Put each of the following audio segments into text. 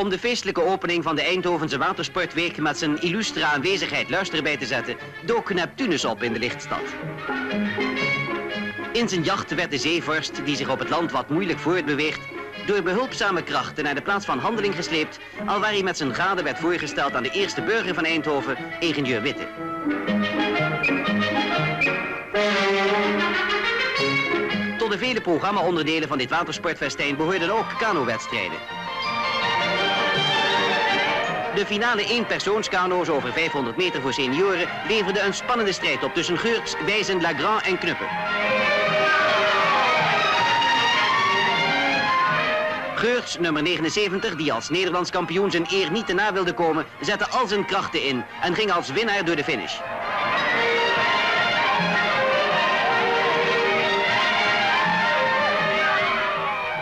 om de feestelijke opening van de Eindhovense Watersportweek met zijn illustre aanwezigheid luister bij te zetten, dook Neptunus op in de lichtstad. In zijn jacht werd de zeevorst, die zich op het land wat moeilijk voortbeweegt, door behulpzame krachten naar de plaats van handeling gesleept, alwaar hij met zijn gade werd voorgesteld aan de eerste burger van Eindhoven, ingenieur Witte. Tot de vele programma-onderdelen van dit watersportfestijn behoorden ook kanowedstrijden. De finale eenpersoonskano's over 500 meter voor senioren leverde een spannende strijd op tussen Geurts, Wijzen, Lagrand en Knuppen. Geurts, nummer 79, die als Nederlands kampioen zijn eer niet te na wilde komen, zette al zijn krachten in en ging als winnaar door de finish.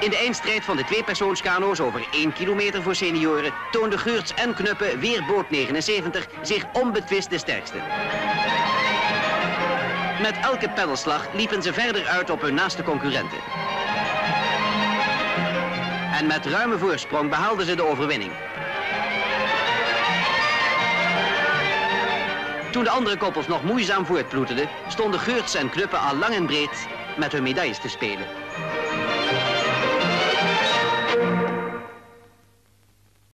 In de eindstrijd van de tweepersoonskano's over 1 kilometer voor senioren toonden Geurts en Knuppen, weer boot 79, zich onbetwist de sterkste. Met elke peddelslag liepen ze verder uit op hun naaste concurrenten. En met ruime voorsprong behaalden ze de overwinning. Toen de andere koppels nog moeizaam voortploeterden, stonden Geurts en Knuppen al lang en breed met hun medailles te spelen.